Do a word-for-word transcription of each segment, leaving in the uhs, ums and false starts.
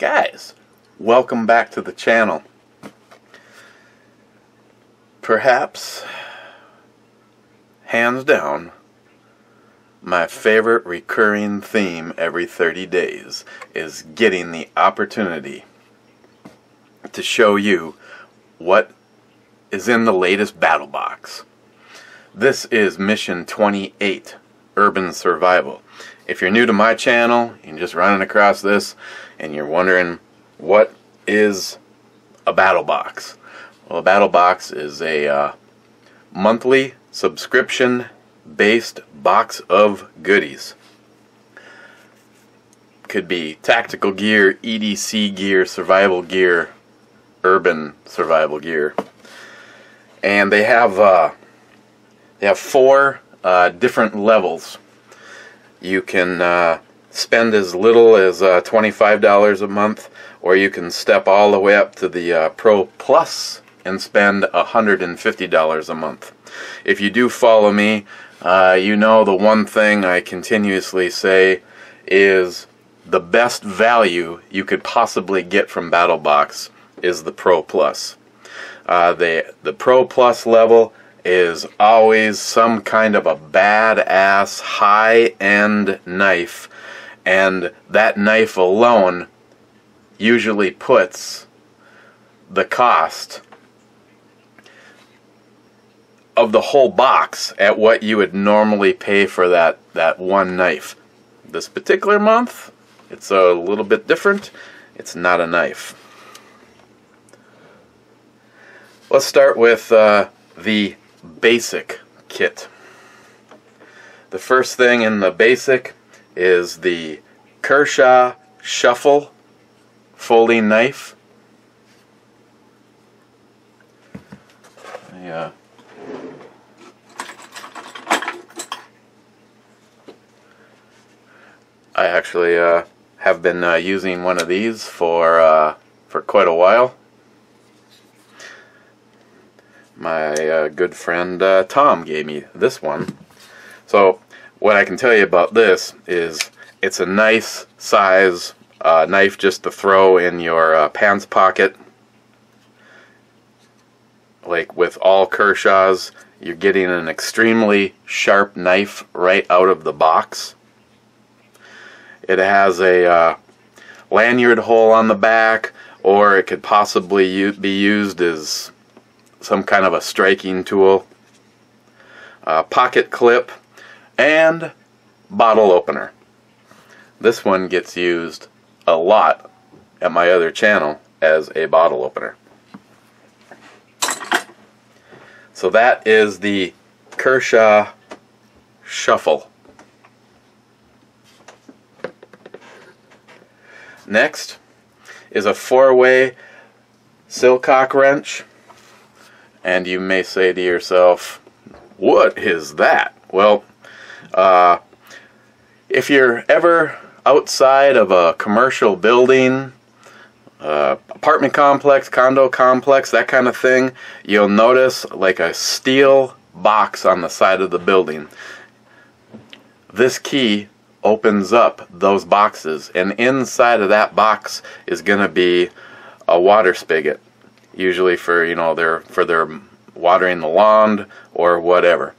Guys, welcome back to the channel. Perhaps, hands down, my favorite recurring theme every thirty days is getting the opportunity to show you what is in the latest BattlBox. This is Mission twenty-eight, Urban Survival. If you're new to my channel and just running across this and you're wondering what is a BattlBox, well, a BattlBox is a uh, monthly subscription based box of goodies. Could be tactical gear, E D C gear, survival gear, urban survival gear, and they have uh, they have four uh, different levels. You can uh, spend as little as uh, twenty-five dollars a month, or you can step all the way up to the uh, Pro Plus and spend one hundred fifty dollars a month. If you do follow me, uh, you know the one thing I continuously say is the best value you could possibly get from BattlBox is the Pro Plus. Uh, the, the Pro Plus level is always some kind of a badass high-end knife, and that knife alone usually puts the cost of the whole box at what you would normally pay for that that one knife. This particular month, it's a little bit different. It's not a knife. Let's start with uh, the basic kit. The first thing in the basic is the Kershaw Shuffle folding knife. Yeah. I actually uh, have been uh, using one of these for uh, for quite a while. My uh, good friend uh, Tom gave me this one. So what I can tell you about this is it's a nice size uh, knife just to throw in your uh, pants pocket. Like with all Kershaws, you're getting an extremely sharp knife right out of the box. It has a uh, lanyard hole on the back, or it could possibly be used as some kind of a striking tool, uh, pocket clip, and bottle opener. This one gets used a lot at my other channel as a bottle opener. So that is the Kershaw Shuffle. Next is a four-way silcock wrench. And you may say to yourself, what is that? Well, uh, if you're ever outside of a commercial building, uh, apartment complex, condo complex, that kind of thing, you'll notice like a steel box on the side of the building. This key opens up those boxes, and inside of that box is going to be a water spigot. Usually for, you know, their for their watering the lawn or whatever.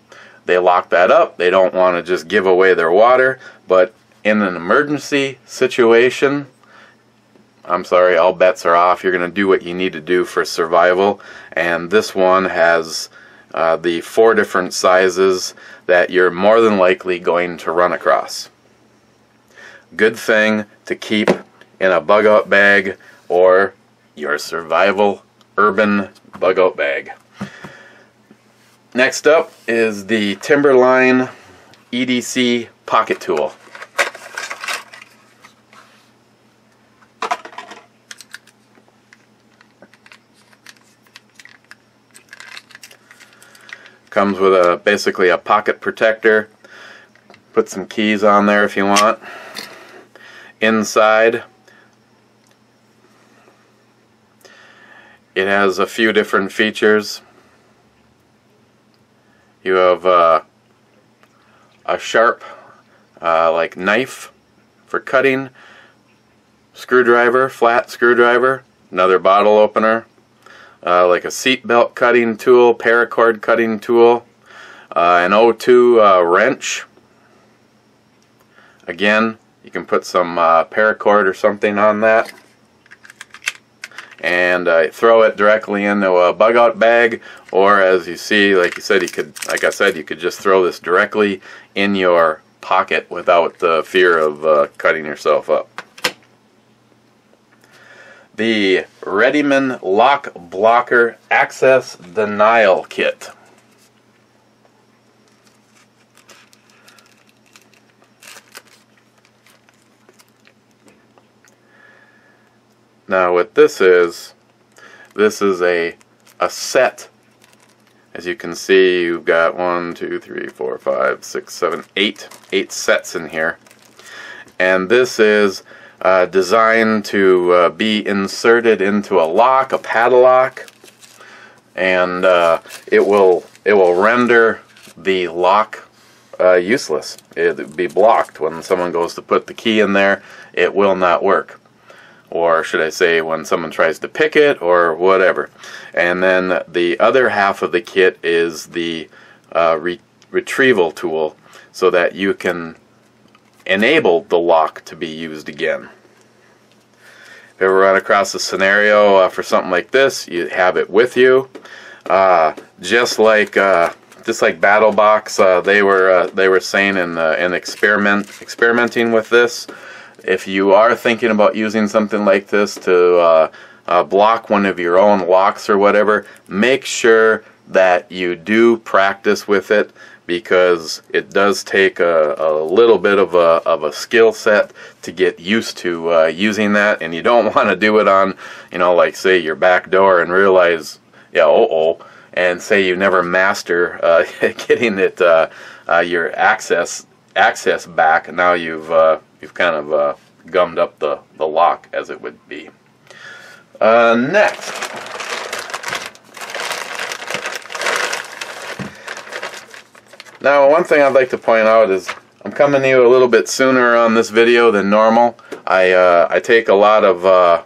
They lock that up. They don't want to just give away their water, but in an emergency situation, I'm sorry, all bets are off. You're going to do what you need to do for survival, and this one has uh, the four different sizes that you're more than likely going to run across. Good thing to keep in a bug out bag or your survival urban bug out bag. Next up is the Timberline E D C pocket tool. Comes with a basically a pocket protector. Put some keys on there if you want. Inside, it has a few different features. You have uh, a sharp uh, like knife for cutting, screwdriver, flat screwdriver, another bottle opener, uh, like a seat belt cutting tool, paracord cutting tool, uh, an O two uh, wrench. Again, you can put some uh, paracord or something on that. And uh, throw it directly into a bug out bag, or as you see, like you said, you could, like I said, you could just throw this directly in your pocket without the fear of uh, cutting yourself up. The Readyman Lock Blocker Access Denial Kit. Now what this is, this is a, a set. As you can see, you've got one, two, three, four, five, six, seven, eight, eight sets in here. And this is uh, designed to uh, be inserted into a lock, a padlock, and uh, it will it will render the lock uh, useless. It will be blocked. When someone goes to put the key in there, it will not work. Or should I say when someone tries to pick it or whatever. And then the other half of the kit is the uh, re retrieval tool, so that you can enable the lock to be used again. If you ever run across a scenario uh, for something like this, you have it with you. Uh, just like uh, just like BattlBox, uh, they were uh, they were saying in uh, in experiment experimenting with this. If you are thinking about using something like this to uh, uh, block one of your own locks or whatever, make sure that you do practice with it, because it does take a, a little bit of a, of a skill set to get used to uh, using that, and you don't want to do it on, you know, like say your back door and realize, yeah, uh-oh, and say you never master uh, getting it uh, uh, your access access back. Now you've uh, You've kind of uh, gummed up the, the lock, as it would be. Uh, next. Now, one thing I'd like to point out is I'm coming to you a little bit sooner on this video than normal. I, uh, I take a lot of, uh,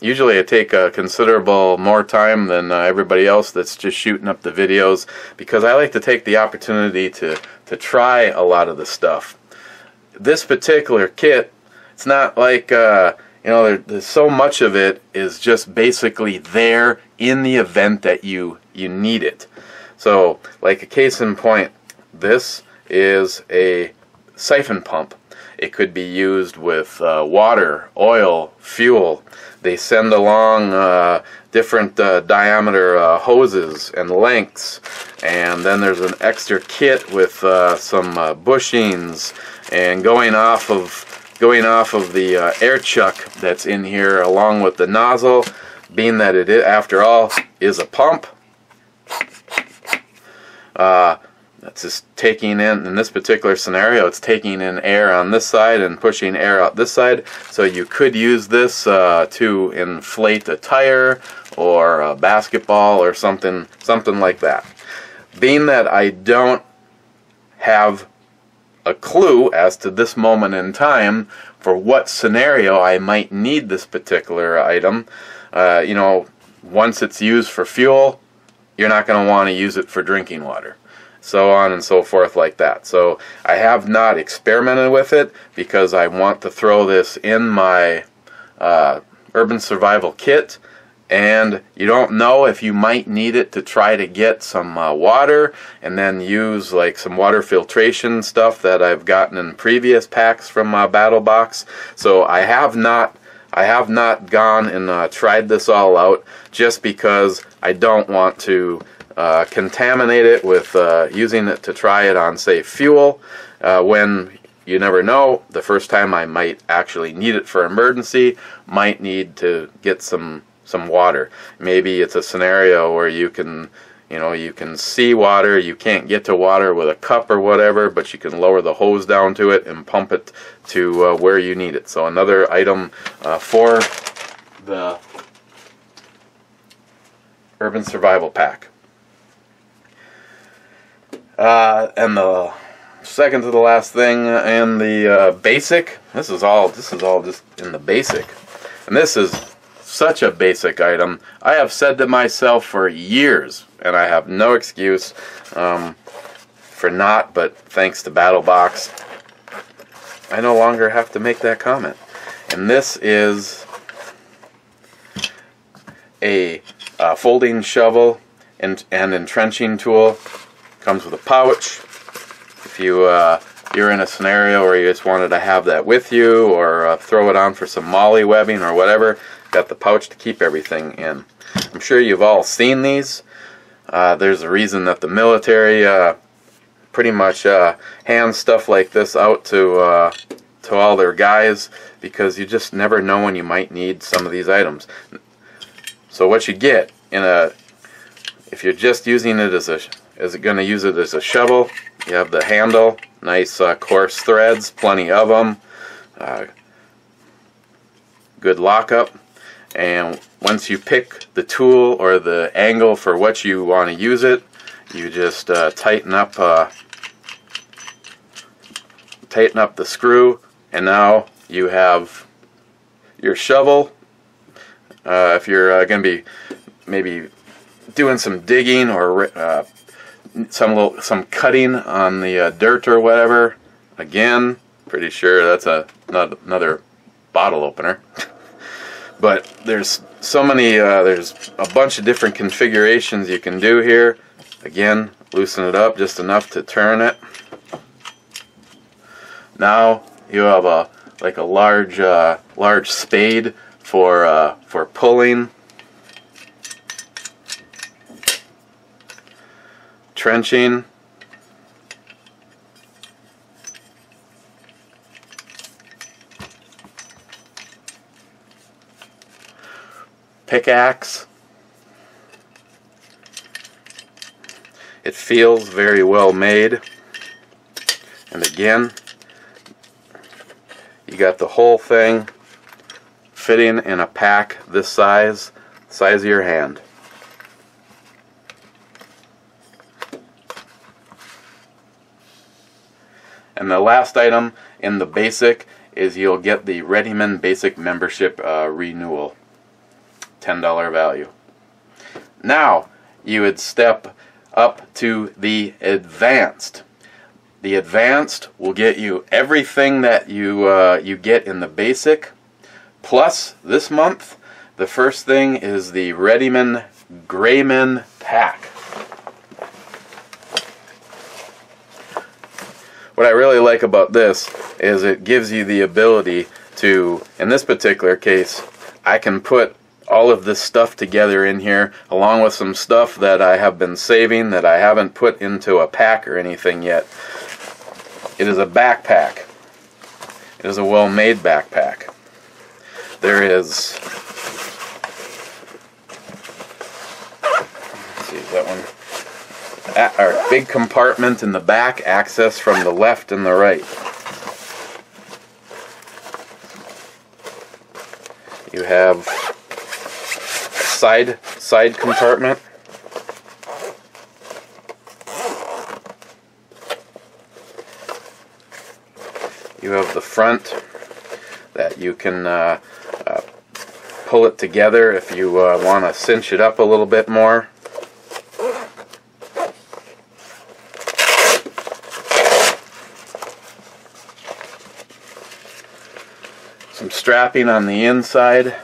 usually I take a considerable more time than uh, everybody else that's just shooting up the videos, because I like to take the opportunity to, to try a lot of the stuff. This particular kit, it's not like, uh, you know, there, there's so much of it is just basically there in the event that you, you need it. So, like a case in point, this is a siphon pump. It could be used with uh, water, oil, fuel. They send along uh, different uh, diameter uh, hoses and lengths. And then there's an extra kit with uh, some uh, bushings. And going off of going off of the uh, air chuck that's in here, along with the nozzle, being that it, after all, is a pump. Uh, that's just taking in, in this particular scenario, it's taking in air on this side and pushing air out this side. So you could use this uh, to inflate a tire or a basketball or something, something like that. Being that I don't have a clue as to this moment in time for what scenario I might need this particular item, uh, you know, once it's used for fuel, you're not going to want to use it for drinking water, so on and so forth like that. So I have not experimented with it, because I want to throw this in my uh, urban survival kit, and you don't know if you might need it to try to get some uh, water, and then use like some water filtration stuff that I've gotten in previous packs from uh, BattlBox. So I have not I have not gone and uh, tried this all out, just because I don't want to uh, contaminate it with uh, using it to try it on, say, fuel, uh, when you never know, the first time I might actually need it for emergency, might need to get some some water. Maybe it's a scenario where you can You know, you can see water, you can't get to water with a cup or whatever, but you can lower the hose down to it and pump it to uh, where you need it. So another item uh, for the Urban Survival Pack. Uh, and the second to the last thing in the uh, basic, this is all, this is all just in the basic. And this is such a basic item. I have said to myself for years, and I have no excuse um, for not, but thanks to BattlBox, I no longer have to make that comment. And this is a uh, folding shovel and, and entrenching tool. Comes with a pouch. If you, uh, you're in a scenario where you just wanted to have that with you, or uh, throw it on for some molly webbing or whatever, got the pouch to keep everything in. I'm sure you've all seen these. Uh, there's a reason that the military uh, pretty much uh, hands stuff like this out to uh, to all their guys, because you just never know when you might need some of these items. So what you get in a, if you're just using it as a, is it going to use it as a shovel? You have the handle, nice uh, coarse threads, plenty of them, uh, good lockup. And once you pick the tool or the angle for what you want to use it, you just uh, tighten up uh, tighten up the screw, and now you have your shovel. Uh, if you're uh, going to be maybe doing some digging or uh, some little some cutting on the uh, dirt or whatever, again, pretty sure that's a not another bottle opener. But there's so many, uh, there's a bunch of different configurations you can do here. Again, loosen it up just enough to turn it. Now you have a like a large, uh, large spade for uh, for pulling, trenching, pickaxe. It feels very well made, and again, you got the whole thing fitting in a pack this size, size of your hand. And the last item in the basic is you'll get the Readyman Basic Membership uh, Renewal. ten dollar value. Now you would step up to the advanced. The advanced will get you everything that you uh, you get in the basic, plus this month the first thing is the Readyman Grayman pack. What I really like about this is it gives you the ability to, in this particular case, I can put all of this stuff together in here, along with some stuff that I have been saving that I haven't put into a pack or anything yet. It is a backpack. It is a well-made backpack. There is, let's see, is that one? Our big compartment in the back, access from the left and the right. You have side side compartment, you have the front that you can uh, uh, pull it together if you uh, want to cinch it up a little bit more. Some strapping on the inside.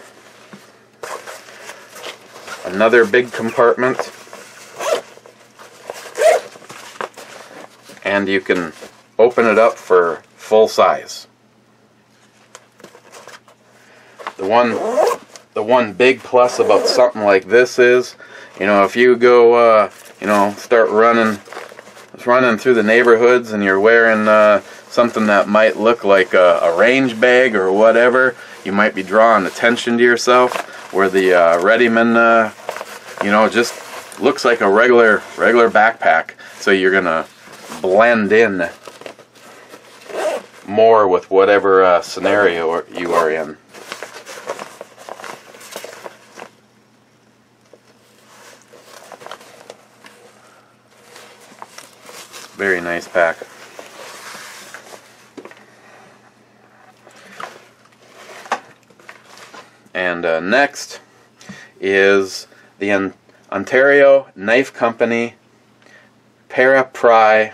Another big compartment, and you can open it up for full size. The one, the one big plus about something like this is, you know, if you go, uh, you know, start running, running through the neighborhoods, and you're wearing uh, something that might look like a, a range bag or whatever, you might be drawing attention to yourself. Where the uh, Readyman, uh, you know, just looks like a regular regular backpack, so you're gonna blend in more with whatever uh, scenario you are in. Very nice pack. And uh, next is the Ontario Knife Company ParaPry.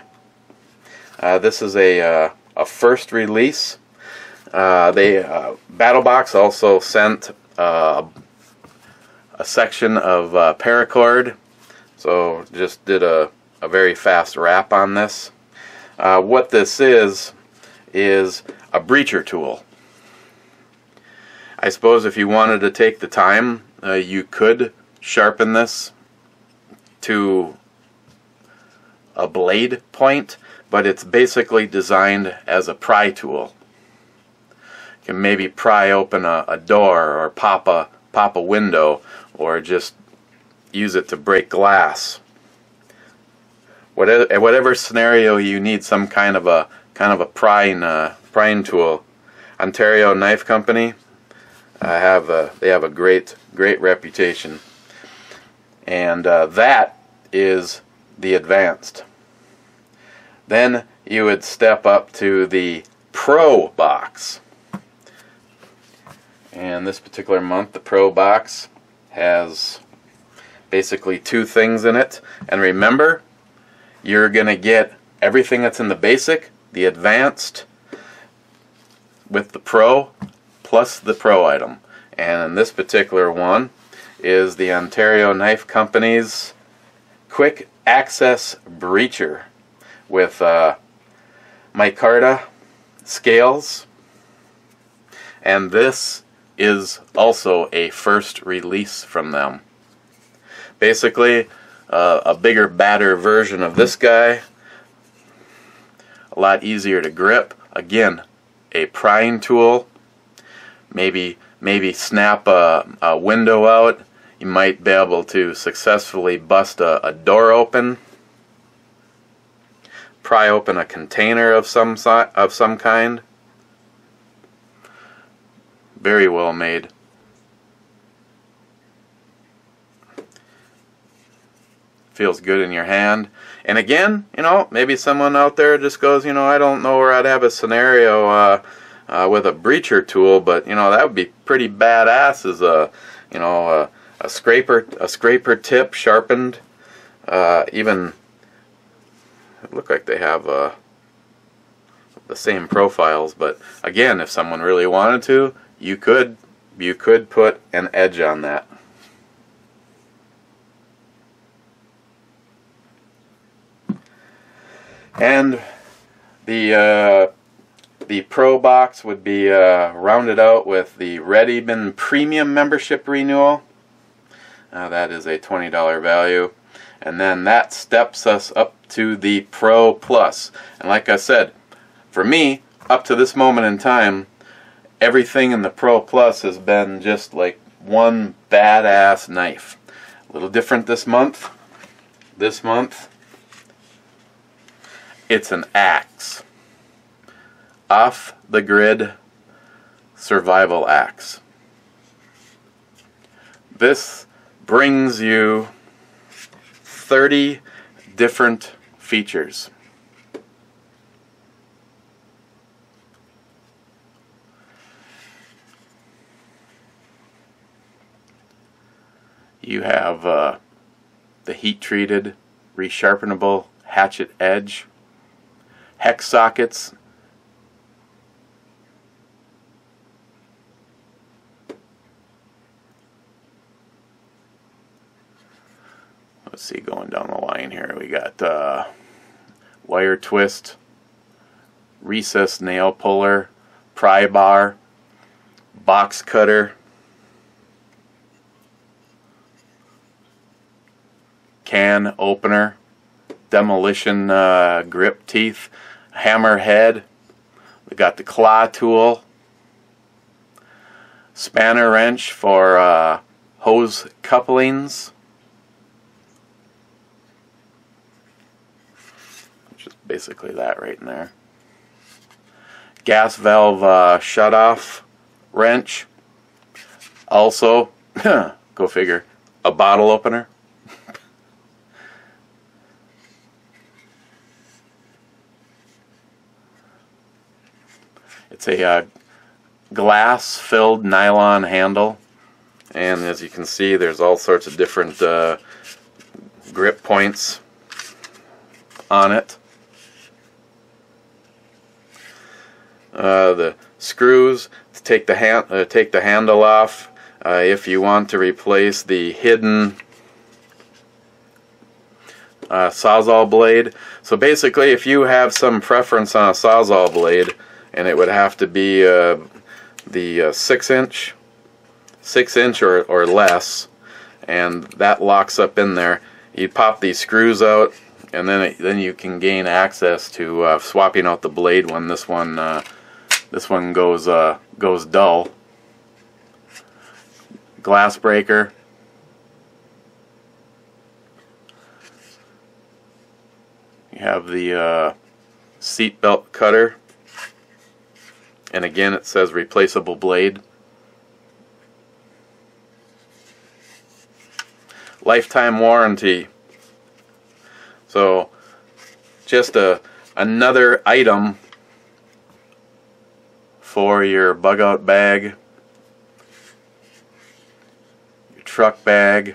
Uh, this is a uh, a first release. Uh, they uh, BattlBox also sent uh, a section of uh, paracord, so just did a a very fast wrap on this. Uh, what this is is a breacher tool. I suppose if you wanted to take the time, uh, you could sharpen this to a blade point, but it's basically designed as a pry tool. You can maybe pry open a, a door, or pop a pop a window, or just use it to break glass. Whatever, whatever scenario you need some kind of a kind of a prying uh, prying tool. Ontario Knife Company uh, have a, they have a great great reputation, and uh, that is the advanced. Then you would step up to the Pro Box, and this particular month the Pro Box has basically two things in it. And remember, you're gonna get everything that's in the basic, the advanced, with the pro, plus the pro item. And in this particular one is the Ontario Knife Company's Quick Access Breacher with uh, micarta scales, and this is also a first release from them. Basically, Uh, a bigger, badder version of this guy. A lot easier to grip. Again, a prying tool. Maybe, maybe snap a, a window out. You might be able to successfully bust a, a door open. Pry open a container of some si of some kind. Very well made. Feels good in your hand. And again, you know, maybe someone out there just goes, you know, I don't know where I'd have a scenario uh, uh, with a breacher tool, but you know, that would be pretty badass as a, you know, a, a scraper, a scraper tip sharpened. Uh, even it looked like they have uh, the same profiles, but again, if someone really wanted to, you could, you could put an edge on that. And the uh, the Pro Box would be uh, rounded out with the Readyman Premium Membership Renewal. Uh, that is a twenty dollar value. And then that steps us up to the Pro Plus. And like I said, for me, up to this moment in time, everything in the Pro Plus has been just like one badass knife. A little different this month. This month, it's an axe. Off-the-grid survival axe. This brings you thirty different features. You have uh, the heat-treated, resharpenable hatchet edge, hex sockets, let's see, going down the line here, we got uh, wire twist, recessed nail puller, pry bar, box cutter, can opener, demolition uh, grip teeth, hammer head, we got the claw tool, spanner wrench for uh, hose couplings, basically that right in there. Gas valve uh, shutoff wrench. Also, go figure, a bottle opener. It's a uh, glass-filled nylon handle, and as you can see, there's all sorts of different uh, grip points on it. Uh, the screws to take the hand, uh, take the handle off. Uh, if you want to replace the hidden uh, sawzall blade. So basically, if you have some preference on a sawzall blade, and it would have to be uh, the uh, six inch, six inch or or less, and that locks up in there. You pop these screws out, and then it, then you can gain access to uh, swapping out the blade when this one uh, this one goes uh, goes dull. Glass breaker. You have the uh, seat belt cutter, and again it says replaceable blade. Lifetime warranty. So just a another item for your bug out bag, your truck bag.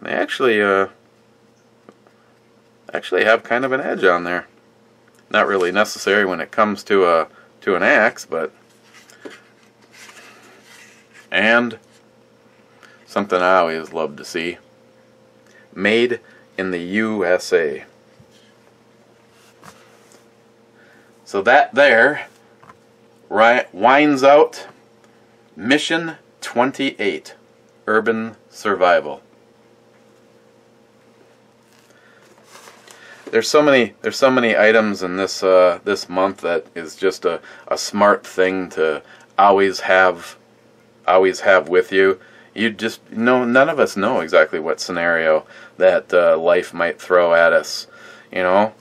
And they actually uh, actually have kind of an edge on there. Not really necessary when it comes to a to an axe, but and something I always love to see. Made in the U S A. So that there right winds out Mission twenty-eight, Urban Survival. There's so many there's so many items in this uh, this month that is just a, a smart thing to always have always have with you. You just know, none of us know exactly what scenario that uh, life might throw at us. You know,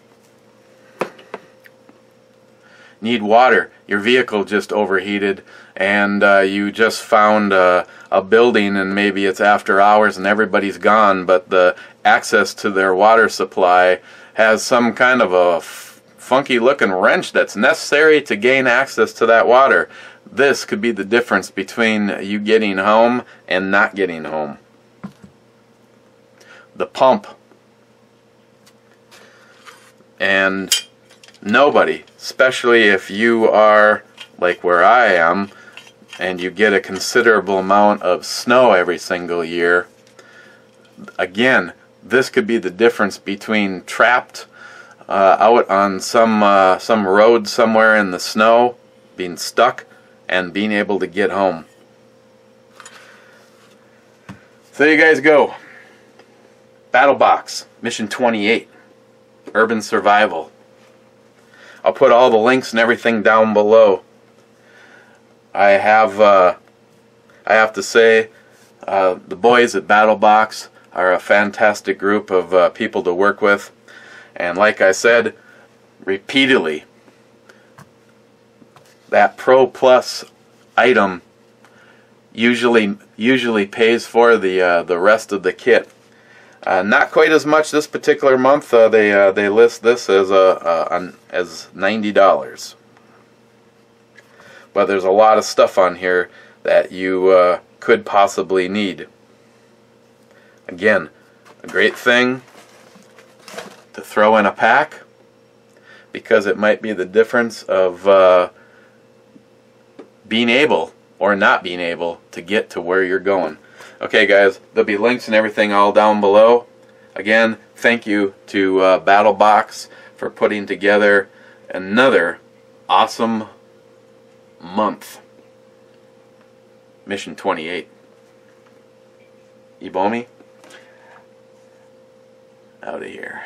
need water. Your vehicle just overheated, and uh, you just found uh, a building, and maybe it's after hours, and everybody's gone, but the access to their water supply has some kind of a f funky looking wrench that's necessary to gain access to that water. This could be the difference between you getting home and not getting home. The pump. And nobody, especially if you are like where I am and you get a considerable amount of snow every single year, again, this could be the difference between trapped uh, out on some uh, some road somewhere in the snow, being stuck, and being able to get home. So there you guys go. BattlBox Mission twenty-eight, Urban Survival. I'll put all the links and everything down below. I have uh, I have to say uh, the boys at BattlBox are a fantastic group of uh, people to work with, and like I said repeatedly, that Pro Plus item usually usually pays for the uh, the rest of the kit. Uh, not quite as much this particular month. Uh, they uh, they list this as a uh, as ninety dollars, but there's a lot of stuff on here that you uh, could possibly need. Again, a great thing to throw in a pack, because it might be the difference of uh, being able or not being able to get to where you're going. Okay guys, there'll be links and everything all down below. Again, thank you to uh, BattlBox for putting together another awesome month. Mission twenty-eight. Ebomey, out of here.